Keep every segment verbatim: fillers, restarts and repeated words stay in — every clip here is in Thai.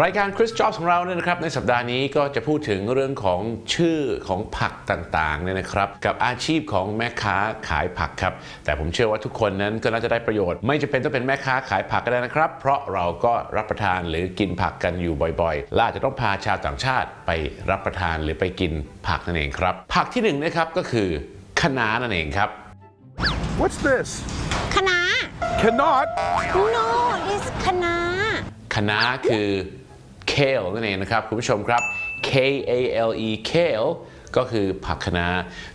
รายการคริสจ็อบของเราเนี่ยนะครับในสัปดาห์นี้ก็จะพูดถึงเรื่องของชื่อของผักต่างๆเนี่ยนะครับกับอาชีพของแม่ค้าขายผักครับแต่ผมเชื่อว่าทุกคนนั้นก็น่าจะได้ประโยชน์ไม่จำเป็นต้องเป็นแม่ค้าขายผักก็ได้นะครับเพราะเราก็รับประทานหรือกินผักกันอยู่บ่อยๆและอาจจะต้องพาชาวต่างชาติไปรับประทานหรือไปกินผักนั่นเองครับผักที่หนึ่งนะครับก็คือคะน้านั่นเองครับ What's this คะน้า Cannot No it's คะน้าคะน้าคือKale นั่นเองนะครับคุณผู้ชมครับ K A L E Kale ก็คือผักคะน้า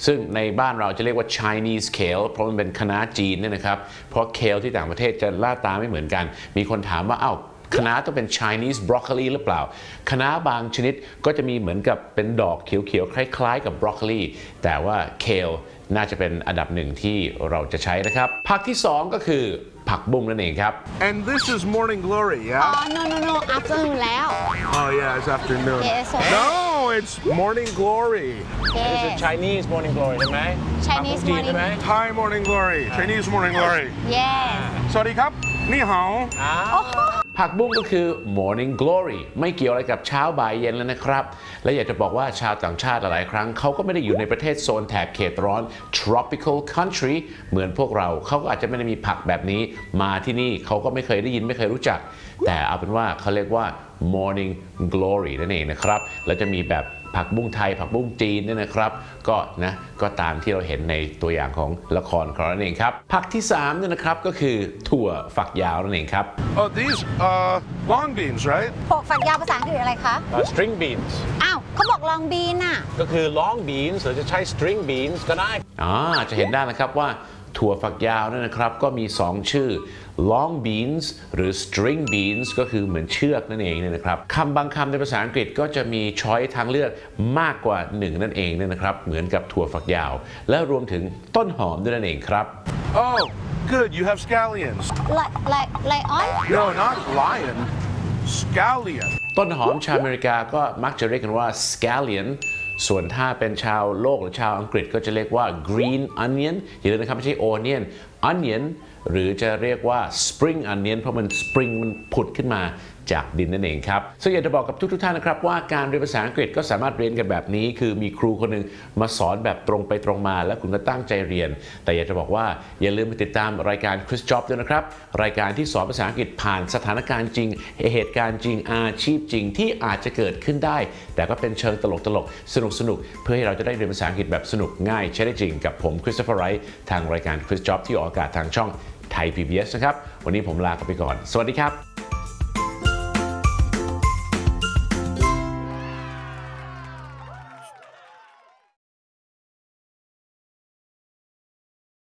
ซึ่งในบ้านเราจะเรียกว่า Chinese Kale เพราะมันเป็นคะน้าจีนเนี่ยนะครับเพราะ Kale ที่ต่างประเทศจะหน้าตาไม่เหมือนกันมีคนถามว่าอ้าวคะน้าต้องเป็น Chinese Broccoli หรือเปล่าคะน้าบางชนิดก็จะมีเหมือนกับเป็นดอกเขียวๆคล้ายๆกับ Broccoli แต่ว่า Kale น่าจะเป็นอันดับหนึ่งที่เราจะใช้นะครับผักที่สองก็คือผักบุ้งนั่นเองครับ and this is morning glory yeah oh no no no afternoon แล้ว oh yeah it's afternoon no it's morning glory it's a Chinese morning glory ใช่ไหม Chinese morning Thai morning glory Chinese morning glory yes สวัสดีครับนี่เหาผักบุ้งก็คือ morning glory ไม่เกี่ยวอะไรกับเช้าบ่ายเย็นแล้วนะครับและอยากจะบอกว่าชาวต่างชาติหลายครั้งเขาก็ไม่ได้อยู่ในประเทศโซนแถบเขตร้อน tropical country เหมือนพวกเราเขาก็อาจจะไม่ได้มีผักแบบนี้มาที่นี่เขาก็ไม่เคยได้ยินไม่เคยรู้จักแต่เอาเป็นว่าเขาเรียกว่า morning glory นั่นเองนะครับแล้วจะมีแบบผักบุ้งไทยผักบุ้งจีนเนี่ยนะครับก็นะก็ตามที่เราเห็นในตัวอย่างของละครของเราเองครับผักที่สามเนี่ยนะครับก็คือถั่วฝักยาวนั่นเองครับ oh these uh long beans right ถั่วฝักยาวภาษาอังกฤษอะไรคะ uh, string beans อ้าวเขาบอก long bean น่ะก็คือ long beans หรือจะใช้ string beans ก็ได้อ่าจะเห็นได้นะครับว่าถั่วฝักยาวนั่นนะครับก็มีสองชื่อ long beans หรือ string beans ก็คือเหมือนเชือกนั่นเองเนี่ยนะครับคำบางคำในภาษาอังกฤษก็จะมีช้อยทางเลือกมากกว่าหนึ่งนั่นเองเนี่ยนะครับเหมือนกับถั่วฝักยาวและรวมถึงต้นหอมด้วยนั่นเองครับ oh good you have scallions like like lion no not lion scallion ต้นหอมชาวอเมริกาก็มักจะเรียกกันว่า scallionส่วนถ้าเป็นชาวโลกหรือชาวอังกฤษก็จะเรียกว่า green onion อย่าลืมนะครับไม่ใช่ onion onion หรือจะเรียกว่า spring onion เพราะมัน spring มันผุดขึ้นมาจากดินนั่นเองครับซึ่งอยากจะบอกกับทุกๆท่านนะครับว่าการเรียนภาษาอังกฤษก็สามารถเรียนกันแบบนี้คือมีครูคนหนึ่งมาสอนแบบตรงไปตรงมาและคุณก็ตั้งใจเรียนแต่อยากจะบอกว่าอย่าลืมไปติดตามรายการ Chris Job ด้วยนะครับรายการที่สอนภาษาอังกฤษผ่านสถานการณ์จริงเหตุการณ์จริงอาชีพจริงที่อาจจะเกิดขึ้นได้แต่ก็เป็นเชิงตลกๆสนุกๆเพื่อให้เราจะได้เรียนภาษาอังกฤษแบบสนุกง่ายใช้ได้จริงกับผมคริสโตเฟอร์ไรท์ทางรายการ Chris Job ที่ออกอากาศทางช่องไทย พี บี เอส นะครับวันนี้ผมลาไปก่อนสวัสดีครับ